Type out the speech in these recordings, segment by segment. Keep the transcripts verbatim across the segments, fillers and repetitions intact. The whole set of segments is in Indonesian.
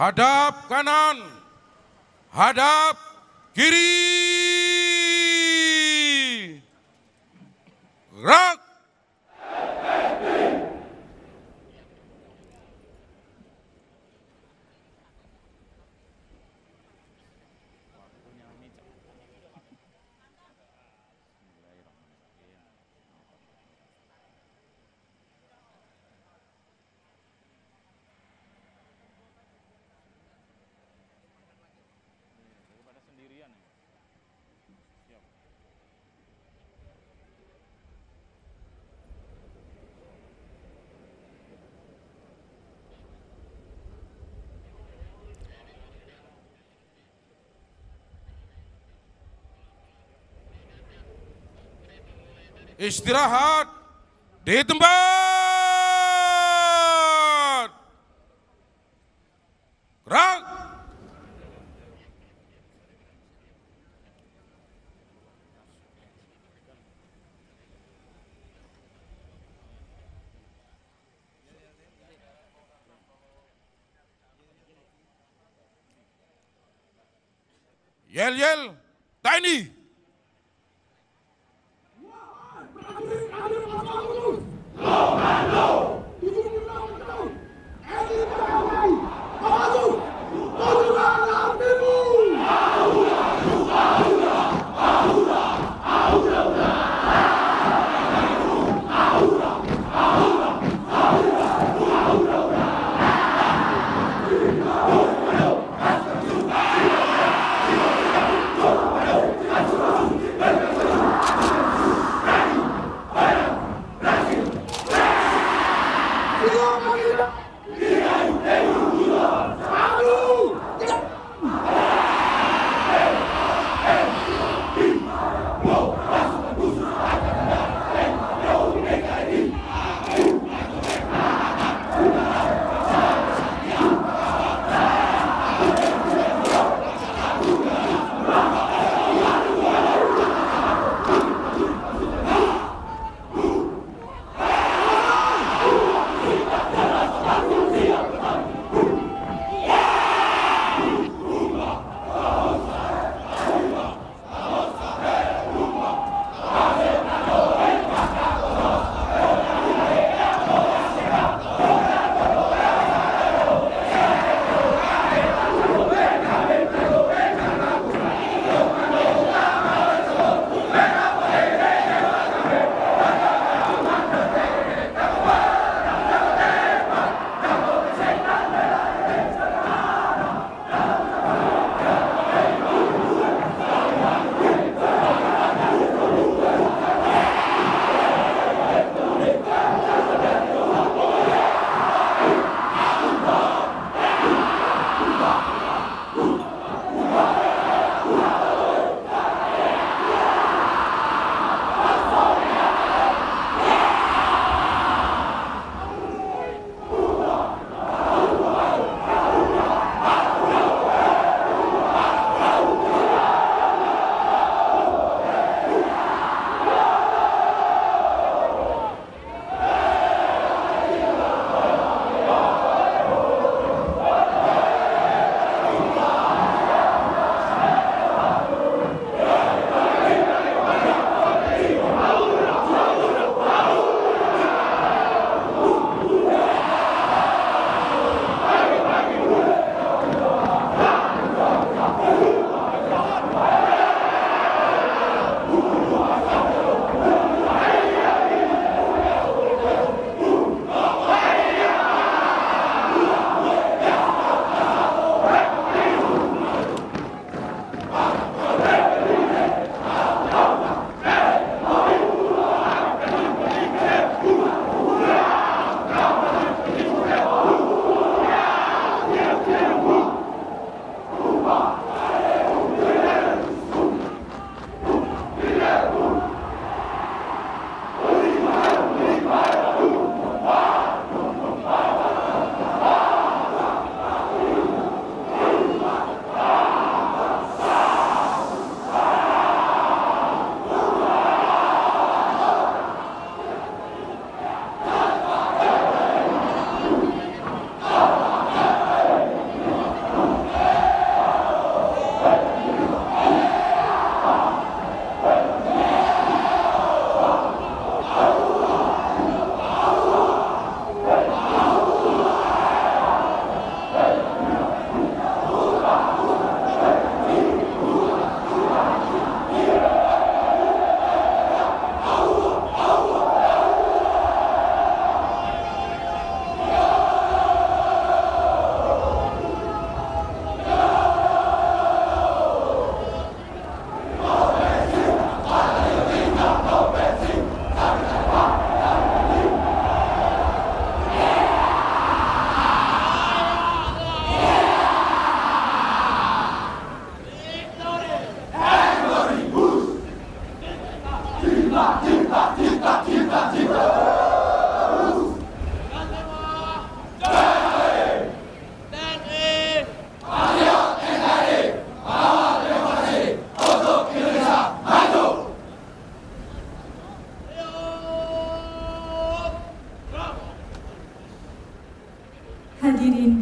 hadap kanan, hadap kiri, gerak. Istirahat di tempat. Gerak. Yel-yel T N I. That's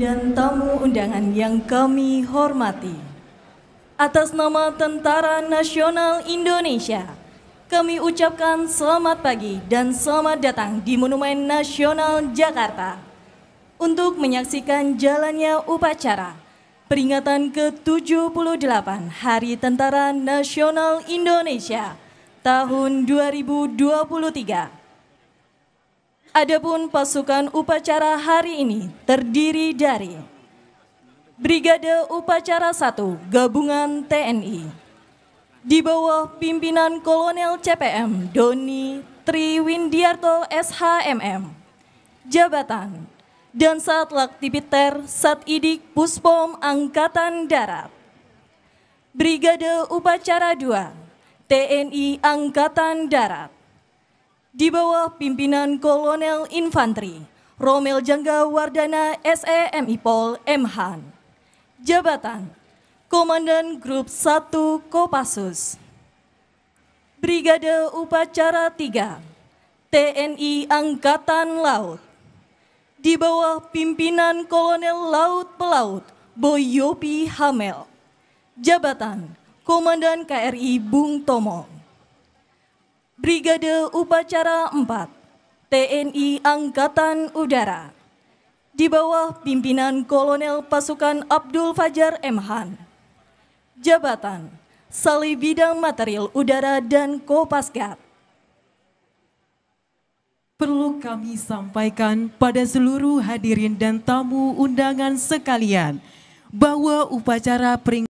dan tamu undangan yang kami hormati. Atas nama Tentara Nasional Indonesia, kami ucapkan selamat pagi dan selamat datang di Monumen Nasional Jakarta untuk menyaksikan jalannya upacara peringatan ke tujuh puluh delapan Hari Tentara Nasional Indonesia tahun dua ribu dua puluh tiga. Adapun pasukan upacara hari ini terdiri dari Brigade Upacara satu Gabungan T N I di bawah pimpinan Kolonel C P M Doni Triwindiarto S H M M, jabatan Dansat Laktipiter Satidik Puspom Angkatan Darat. Brigade Upacara dua T N I Angkatan Darat di bawah pimpinan Kolonel Infanteri Romel Jangga Wardana S E M I Pol M Han, jabatan Komandan Grup satu Kopassus. Brigade Upacara tiga T N I Angkatan Laut di bawah pimpinan Kolonel Laut Pelaut Boyopi Hamel, jabatan Komandan K R I Bung Tomo. Brigade Upacara empat T N I Angkatan Udara di bawah pimpinan Kolonel Pasukan Abdul Fajar M Han, jabatan Sali Bidang Material Udara dan Kopaskat. Perlu kami sampaikan pada seluruh hadirin dan tamu undangan sekalian bahwa upacara peringatan